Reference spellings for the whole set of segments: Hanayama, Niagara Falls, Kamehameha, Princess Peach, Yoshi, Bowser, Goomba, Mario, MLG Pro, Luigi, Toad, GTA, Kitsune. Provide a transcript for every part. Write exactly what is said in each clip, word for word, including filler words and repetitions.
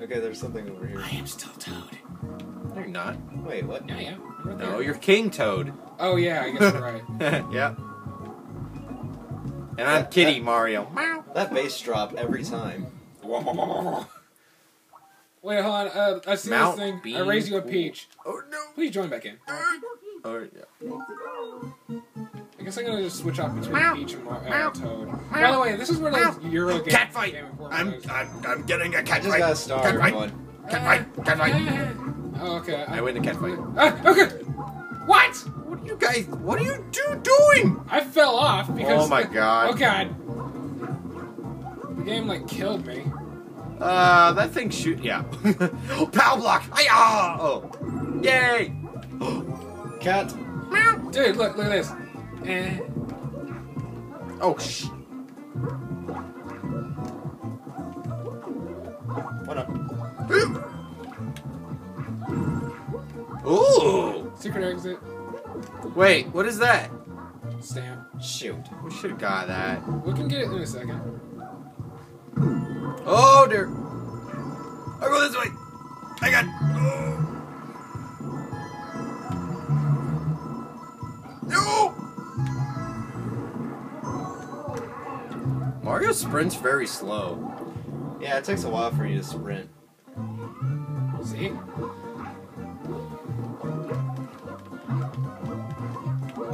Okay, there's something over here. I am still Toad. No, you're not. Wait, what? Yeah, yeah. Right no, you're King Toad. Oh, yeah, I guess you're right. Yeah. And that, I'm Kitty that, Mario. That bass dropped every time. Wait, hold on. Uh, I see Mount this thing. Bean. I raised you a peach. Oh, no. Please join back in. Oh, yeah. I guess I'm gonna just switch off between Peach and uh, Toad. By the way, this is where like Euro game. Cat fight! Game I'm, I'm I'm getting a cat fight. Just got a star. Cat fight! Cat fight! Cat fight! Uh, oh, okay. I, I win the cat fight. Uh, okay. What? What are you guys? What are you two doing? I fell off because. Oh my god. Oh god. The game like killed me. Uh, that thing shoot. Yeah. Oh, pow block! Hi-yah! Oh, yay! Cat. Dude, look! Look at this. Eh. Oh shh. What up? Ooh! Secret exit. Wait, what is that? Stamp. Shoot. We should have got that. We can get it in a second. Oh dear. I'll go this way. I got. Oh. Mario sprints very slow. Yeah, it takes a while for you to sprint. See?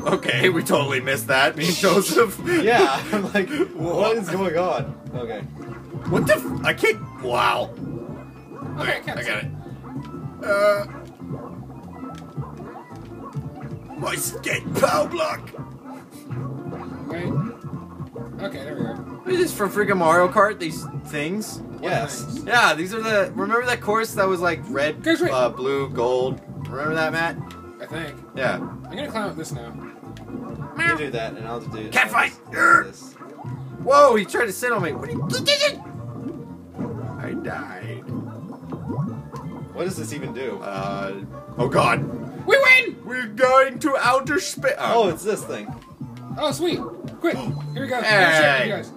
Okay, we totally missed that, me and Joseph. Yeah, I'm like, what is going on? Okay. What the f- I can't- wow. Okay, okay I got it. Uh... My skate power block! Okay. Okay, there we go. Is this from freaking Mario Kart? These things? Yes. Yeah, these are the. Remember that course that was like red, guys, uh, blue, gold? Remember that, Matt? I think. Yeah. I'm gonna climb up this now. You do that, and I'll do it. Cat fight! This. Whoa, he tried to sit on me. What are you. I died. What does this even do? Uh. Oh god. We win! We're going to outer space. Oh, it's this thing. Oh, sweet. Quick, here we go. Hey. Here we go.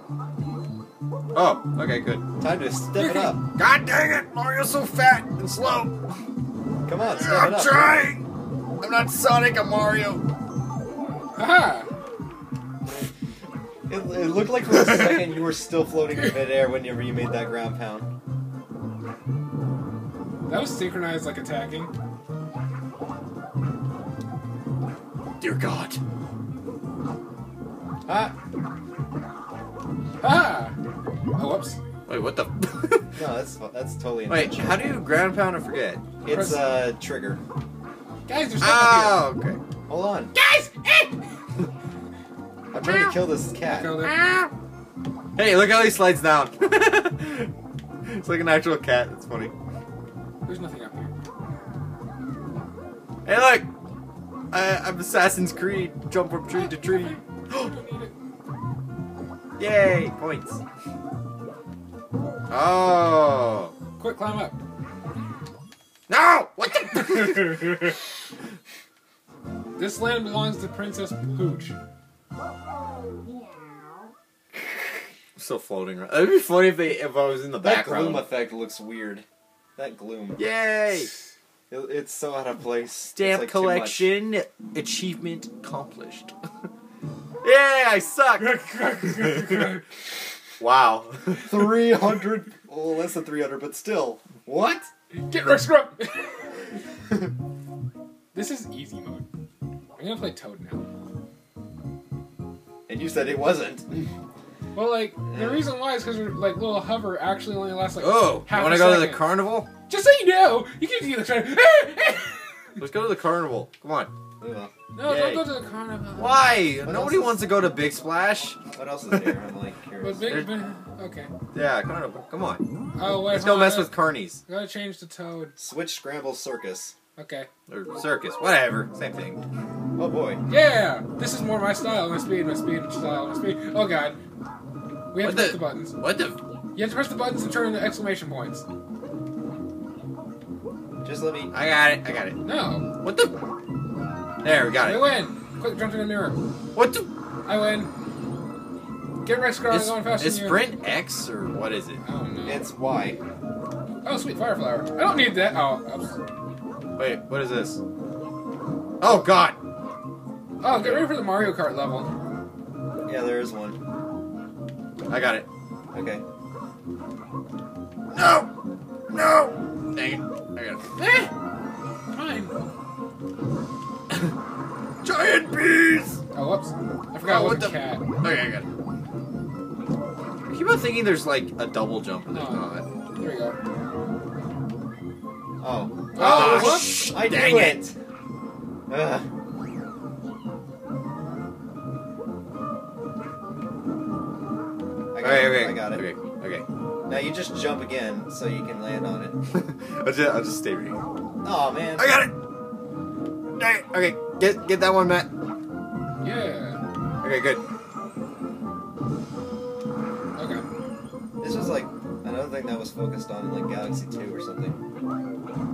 Oh, okay, good. Time to step it up. God dang it, Mario's so fat and slow. Come on, step I'm it up. I'm trying. I'm not Sonic, I'm Mario. Aha. It, it looked like for a second you were still floating in midair whenever you made that ground pound. That was synchronized like attacking. Dear God. Ah! Ah! Oh, whoops. Wait, what the? No, that's that's totally. Wait, how do you ground pound and forget? It's a uh, trigger. Guys, there's something oh, here. Oh, okay. Hold on. Guys! I'm trying to kill this cat. Hey, look how he slides down. It's like an actual cat. It's funny. There's nothing up here. Hey, look! I, I'm Assassin's Creed. Jump from tree to tree. Yay! Points. Oh! Quick, climb up. No! What the? This land belongs to Princess Peach. I'm still floating around. It would be funny if, they, if I was in the that background. That gloom effect looks weird. That gloom. Yay! It, it's so out of place. Stamp like collection. Achievement accomplished. Yay, I suck! Wow. three hundred... Well, less than three hundred, but still. What? Get Rick Scrub! This is easy mode. I'm gonna play Toad now. And you said it wasn't. Well, like, the reason why is because, like, little hover actually only lasts, like, oh, half a second. Oh, you wanna go to the carnival? Just so you know! You can't do the carnival. Let's go to the carnival. Come on. No, yay. Don't go to the carnival. Why? What Nobody wants to go to Big Splash. What else is there? I'm like curious. Big, big, okay. Yeah, carnival. Come on. Oh wait. Let's go mess with carnies. Gotta change to Toad. Switch, scramble, circus. Okay. Or circus, whatever. Same thing. Oh boy. Yeah. This is more my style. My speed. My speed. My style. My speed. Oh god. We have what to the, press the buttons. What the? You have to press the buttons and turn the exclamation points. Just let me. I got it. I got it. No. What the? There, we got it. I win! Quick, jump to the mirror. What the? I win. Get Rex Scar, I'm going faster than you. Is sprint X or what is it? I don't know. It's Y. Oh, sweet fire flower. I don't need that. Oh, oops. Wait, what is this? Oh, God! Oh, get ready for the Mario Kart level. Yeah, there is one. I got it. Okay. No! No! Dang it. I got it. Eh! Fine. Giant bees! Oh, whoops. I forgot oh, what the... cat. Okay, I got it. I keep on thinking there's, like, a double jump, and there's not. Oh, there we go. Oh. Oh, oh whoops! I dang it! it. Ugh. I got okay, it. Okay. I got it. Okay. Okay. Now you just jump again so you can land on it. I'll, just, I'll just stay right here. Oh man. I got it! Dang it. Okay. Get get that one, Matt. Yeah. Okay, good. Okay. This was like another thing that was focused on in like Galaxy two or something.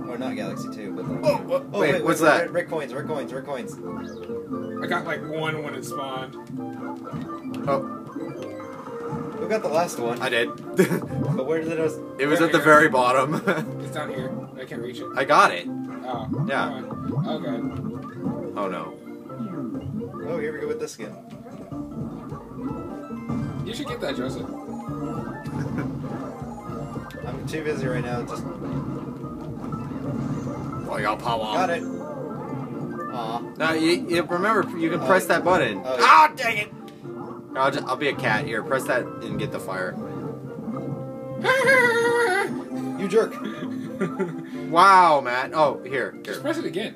Or not Galaxy two, but like... Oh, what? oh wait, wait, what's wait, that? Red coins, red coins, red coins. I got like one when it spawned. Oh. Who got the last one? I did. But where did it... Was, it was at the very bottom. It's down here. I can't reach it. I got it. Oh. Yeah. Oh, God. Oh, no. Oh, here we go with this skin. You should get that, Joseph. I'm too busy right now. Just... Oh, y'all pop off. Got it. Aw. No, you, you remember, you can oh, press that button. Oh, ah, dang it! I'll, just, I'll be a cat here. Press that and get the fire. You jerk! Wow, Matt. Oh, here, here. Just press it again.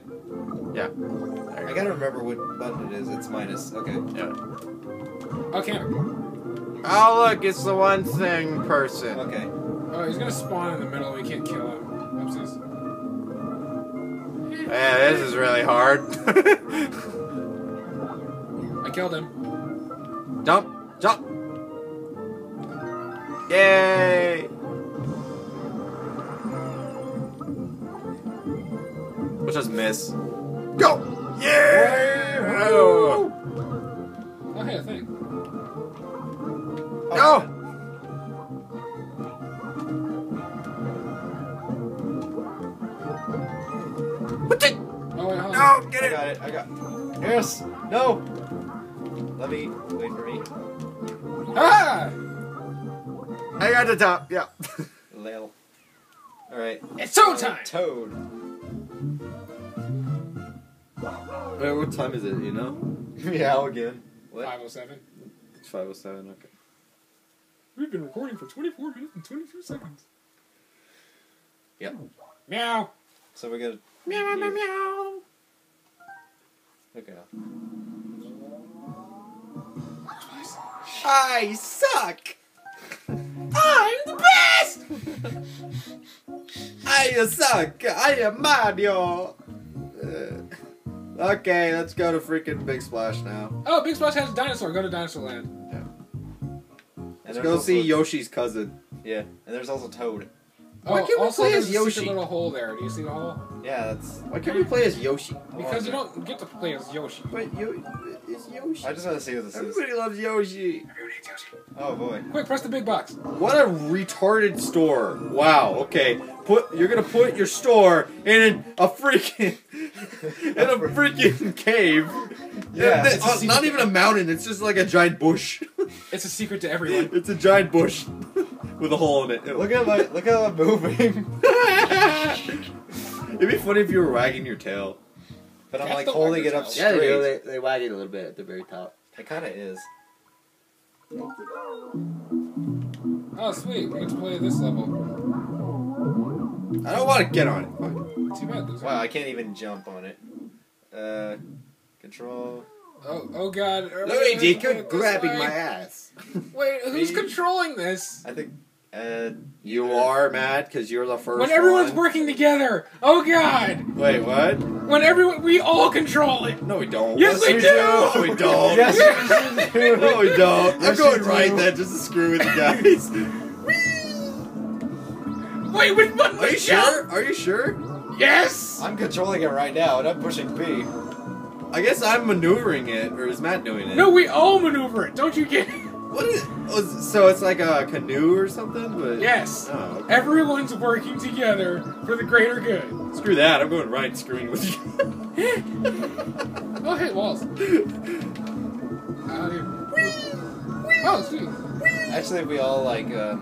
Yeah. There I gotta go. remember what button it is. It's minus. Okay. Yeah. Okay. Oh look, it's the one thing person. Okay. Oh, he's gonna spawn in the middle. We can't kill him. Oopsies. Yeah, this is really hard. I killed him. Jump! Jump! Yay! We'll just miss. Go! Yeah! Oh, oh hey, I think. Oh, no! What the? Oh, wait, hold on. No! Get it! I got it. I got it. Yes! No! Let me wait for me. Ah! I got the top. Yeah. Lil. All right. It's Toad time. Toad. Wait, what time is it? You know? Yeah, again. What? Five oh seven. It's five oh seven. Okay. We've been recording for twenty-four minutes and twenty-two seconds. Yep. Meow. So we gotta. Meow meow meow. Okay. I suck! I'm the best! I suck! I am Mario! Uh, okay, let's go to freaking Big Splash now. Oh, Big Splash has a dinosaur. Go to Dinosaur Land. Yeah. Let's go see also, Yoshi's cousin. Yeah, and there's also Toad. Oh, why can't we play as Yoshi? There's a little hole there. Do you see the hole? Yeah, that's... Why can't we play as Yoshi? Because you don't get to play as Yoshi. But Yoshi... It's Yoshi. I just want to see what this Everybody is. Everybody loves Yoshi. Everybody hates Yoshi. Oh, boy. Quick, press the big box. What a retarded store. Wow, okay. Put You're going to put your store in a freaking... in a freaking cave. Yeah. It's oh, not even a mountain. It's just like a giant bush. It's a secret to everyone. It's a giant bush. With a hole in it. Look at my look how I'm moving. It'd be funny if you were wagging your tail. But I'm like holding it up straight. Yeah, they do. They, they wag it a little bit at the very top. It kind of is. Oh sweet, we get to play this level. I don't want to get on it. Too bad. Wow, I can't even jump on it. Uh, control. Oh, oh God! Luigi, quit grabbing my ass. Wait, who's controlling this? I think uh, you are, Matt, because you're the first. When everyone's one. working together. Oh God! Wait, what? When everyone, we all control it. No, we don't. Yes, yes we, we do. do. We don't. Yes, we do. No, we don't. Yes, I'm going right then, just to screw with the guys. Wait, which button? Are you sure? Down? Are you sure? Yes. I'm controlling it right now, and I'm pushing B. I guess I'm maneuvering it, or is Matt doing it? No, we all maneuver it, don't you get it? What is it? So it's like a canoe or something? But yes. Oh, okay. Everyone's working together for the greater good. Screw that. I'm going ride screen with you. Oh, hey, walls. Uh, oh, sweet. Actually, if we all like... Uh,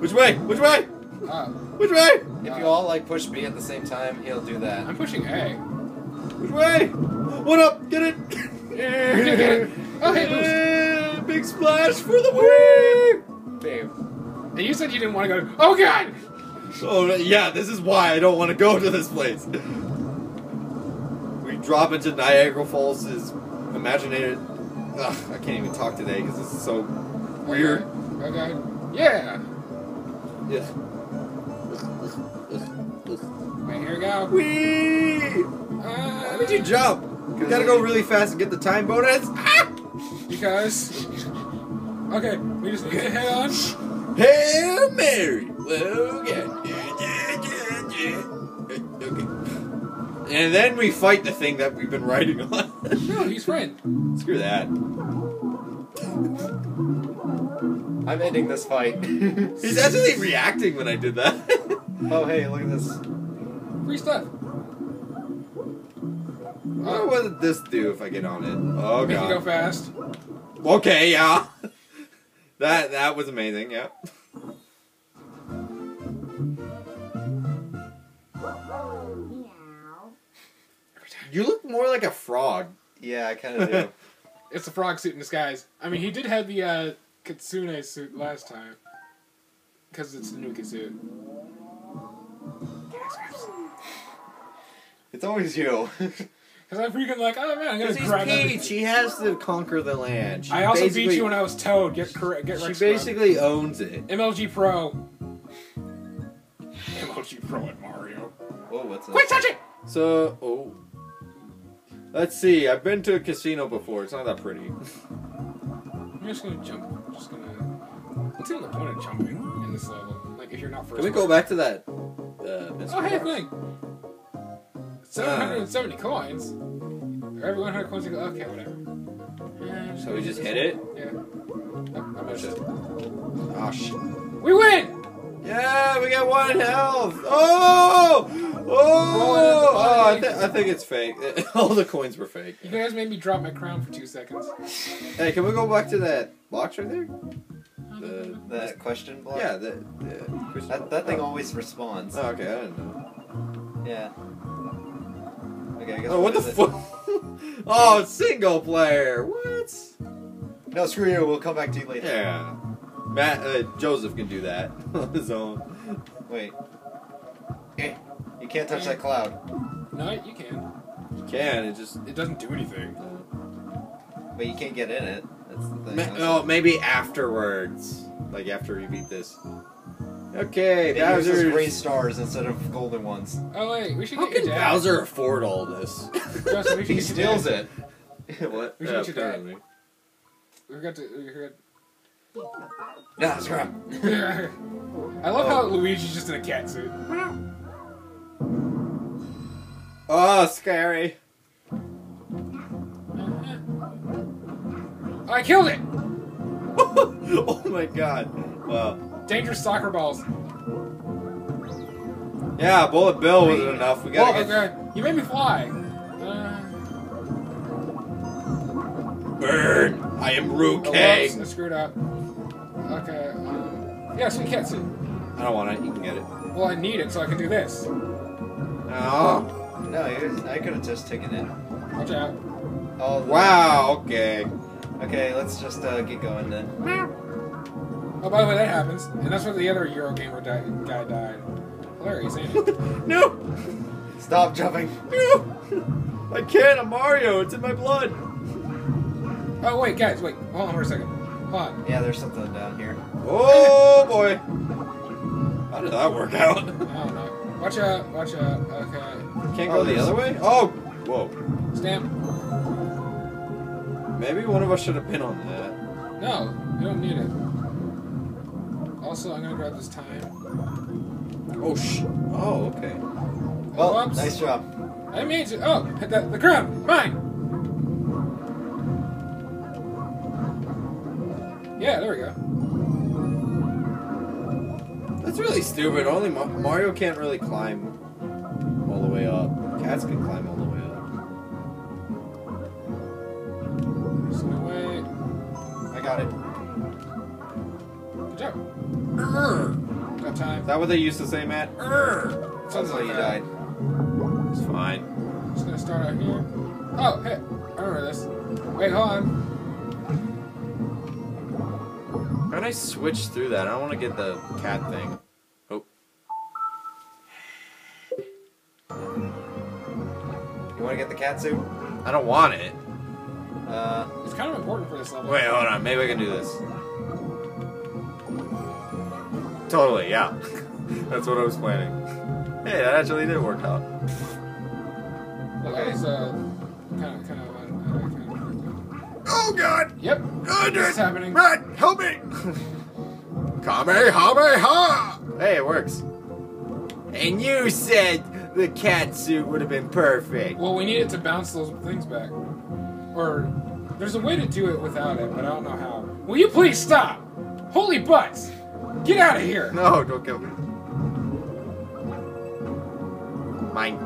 which way? Which way? Uh, which way? If uh, you all like push B at the same time, he'll do that. I'm pushing A. Which way? What up? Get it? Get it. Oh, hey, loose. Big splash for the win! Babe. And you said you didn't want to go to... Oh, God! Oh, yeah, this is why I don't want to go to this place. We drop into Niagara Falls' imaginated... Ugh, I can't even talk today because this is so weird. Oh, God. Oh, God. Yeah! Yeah. Right, here we go. Whee! Uh, Why did you jump? You gotta go really fast and get the time bonus. Ah! Because... Okay, we just need to head on. Hail Mary! Well, yeah. Okay. And then we fight the thing that we've been riding on. No, he's right. Screw that. I'm ending this fight. He's actually reacting when I did that. Oh, hey, look at this. Free stuff. Oh, what did this do if I get on it? Oh, God. Make it go fast. Okay, yeah. That that was amazing, yeah. You look more like a frog. Yeah, I kind of do. It's a frog suit in disguise. I mean, he did have the uh, Kitsune suit last time. Because it's the Nuki suit. It's always you. Because I'm freaking like, oh man, I'm gonna grab that. Because he's Peach, he has to conquer the land. She I also beat you when I was Toad. Get correct. Get right. She basically scrubbed. Owns it. M L G Pro. M L G Pro and Mario. Oh, what's that? Quit touching! So, oh, let's see. I've been to a casino before. It's not that pretty. I'm just gonna jump. I'm just gonna. What's even the point of jumping in this level? Like, if you're not first. Can we go back to that? Uh, oh, hey, thing. seven hundred seventy uh, coins? Or every one hundred coins you go, okay, whatever. So we just hit it? Yeah. Oh, oh, shit. Oh, shit. We win! Yeah, we got one health! Oh! Oh! Oh, I, th I think it's fake. All the coins were fake. You guys made me drop my crown for two seconds. Hey, can we go back to that box right there? The, that question block? Yeah, the, the that, that thing oh. always responds. Oh, okay, I didn't know. Yeah. Okay, I guess oh, what, what the fuck? Oh, it's single player. What? No, screw you. We'll come back to you later. Yeah. Matt, uh, Joseph can do that on his own. Wait. Eh. You can't touch eh. that cloud. No, you can. You can. It just... It doesn't do anything. Uh, but you can't get in it. That's the thing. Ma also. Oh, maybe afterwards. Like after you beat this. Okay, they Bowser's gray stars instead of golden ones. Oh wait, we should How get your dad. How can Bowser afford all this? Justin, we should he steals it. What? We should yeah, get your dad. We got to. We got. Nah, screw up. I love oh. how Luigi's just in a cat suit. Oh, scary! Oh, I killed it! Oh my God! Wow. Dangerous soccer balls. Yeah, Bullet Bill wasn't enough. We gotta oh, get... Okay. You made me fly. Uh... Burn. I am Ruke. I oh, screwed up. Okay. Um... Yeah, so you can't see. I don't want it. You can get it. Well, I need it so I can do this. No. No, I could have just taken it. Watch out. Oh, wow, okay. Okay, let's just uh, get going then. Oh, by the way, that happens, and that's where the other Eurogamer di guy died. Hilarious, ain't it? No! Stop jumping. No! I can't, I'm Mario, it's in my blood! Oh, wait, guys, wait, hold on for a second. Hold on. Yeah, there's something down here. Oh, boy! How did that work out? I don't know. Watch out, watch out, okay. Can't go oh, the other way? Oh! Whoa. Stamp. Maybe one of us should have been on that. No, you don't need it. Also, I'm gonna grab this time. Oh sh! Oh, okay. Well, oh, nice job. I made it. Oh, hit that, the crab, mine. Yeah, there we go. That's really stupid. Only Ma Mario can't really climb all the way up. Cats can climb all the way up. There's no way. I got it. Good job. Urgh. Got time. Is that what they used to say, Matt? Urgh. Sounds like you died. It's fine. I'm just gonna start out here. Oh, hey. I remember this. Wait, hold on. How did I switch through that? I don't want to get the cat thing. Oh. You want to get the cat suit? I don't want it. Uh, it's kind of important for this level. Wait, hold on. Maybe I can do this. Totally, yeah. That's what I was planning. Hey, that actually did work out. Well, okay. That was, uh, kind of, kind of, uh, kind of. Oh God! Yep. Oh, what's happening? Matt, help me! Kamehameha! Hey, it works. And you said the cat suit would have been perfect. Well, we needed to bounce those things back. Or, there's a way to do it without it, but I don't know how. Will you please stop? Holy butts! Get out of here! No, don't kill me. Mine.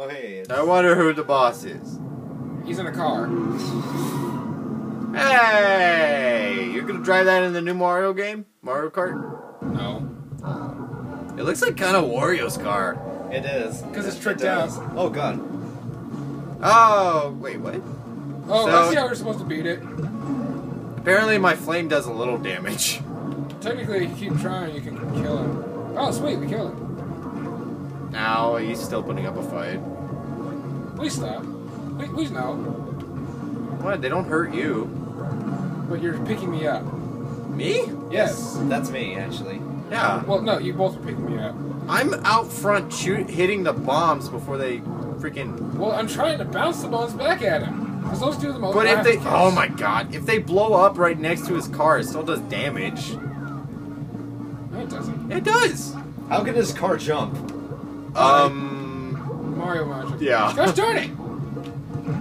Oh, hey, I wonder who the boss is. He's in a car. Hey! You're gonna drive that in the new Mario game? Mario Kart? No. Uh, it looks like kind of Wario's car. It is. Because it's tricked out. Oh, God. Oh, wait, what? Oh, so, I see how we're supposed to beat it. Apparently my flame does a little damage. Technically, if you keep trying, you can kill him. Oh, sweet, we killed him. Now he's still putting up a fight. Please stop. Please, please no. What? They don't hurt you. But you're picking me up. Me? Yes. yes. That's me, actually. Yeah. Well, no, you both are picking me up. I'm out front shoot, hitting the bombs before they freaking... Well, I'm trying to bounce the bombs back at him. Because those two are the most... But if they... Oh, my God. If they blow up right next to his car, it still does damage. No, it doesn't. It does. How can this car jump? Um... Mario magic. Yeah. Gosh darn it!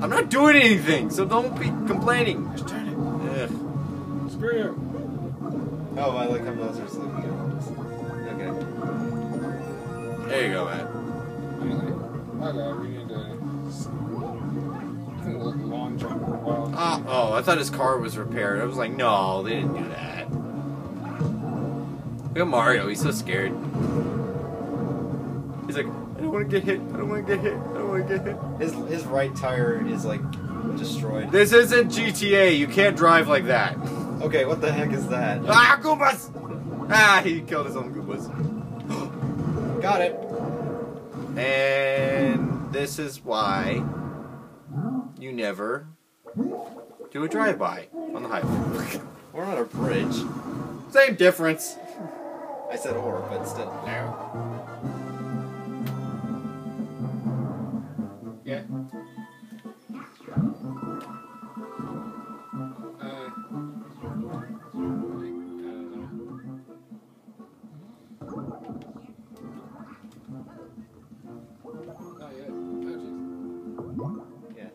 I'm not doing anything, so don't be complaining. Gosh darn it. Ugh. Screw you. Oh, I like how Bowser's looking at all. Okay. There you go, man. Anyway. Okay, we need to... long jump for a while. Ah, oh, I thought his car was repaired. I was like, no, they didn't do that. Look at Mario, he's so scared. He's like, I don't want to get hit. I don't want to get hit. I don't want to get hit. His his right tire is like destroyed. This isn't G T A. You can't drive like that. Okay, what the heck is that? Ah, Goombas! Ah, he killed his own Goombas. Got it. And this is why you never do a drive-by on the highway. We're on a bridge. Same difference. I said or, but still. No. Yeah. Uh, not yet. Oh, yeah.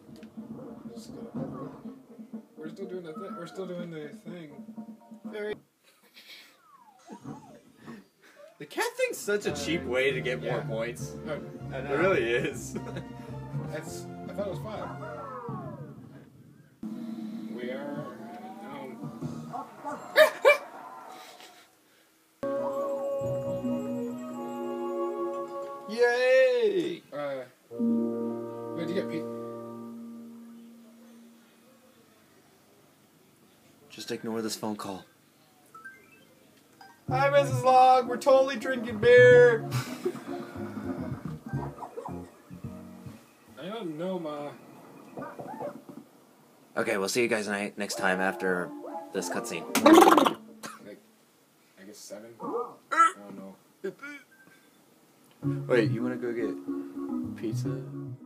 We're still doing the thing. We're still doing the thing. Very. The cat thing's such a cheap way to get yeah. more points. Oh, it really is. That's, I thought it was five. We are... Um... Yay! Uh, where'd you get Pete? Just ignore this phone call. Hi, Missus Log! We're totally drinking beer! No, ma. Okay, we'll see you guys night next time after this cutscene. Like, I guess seven. I don't know. Wait, you wanna go get pizza?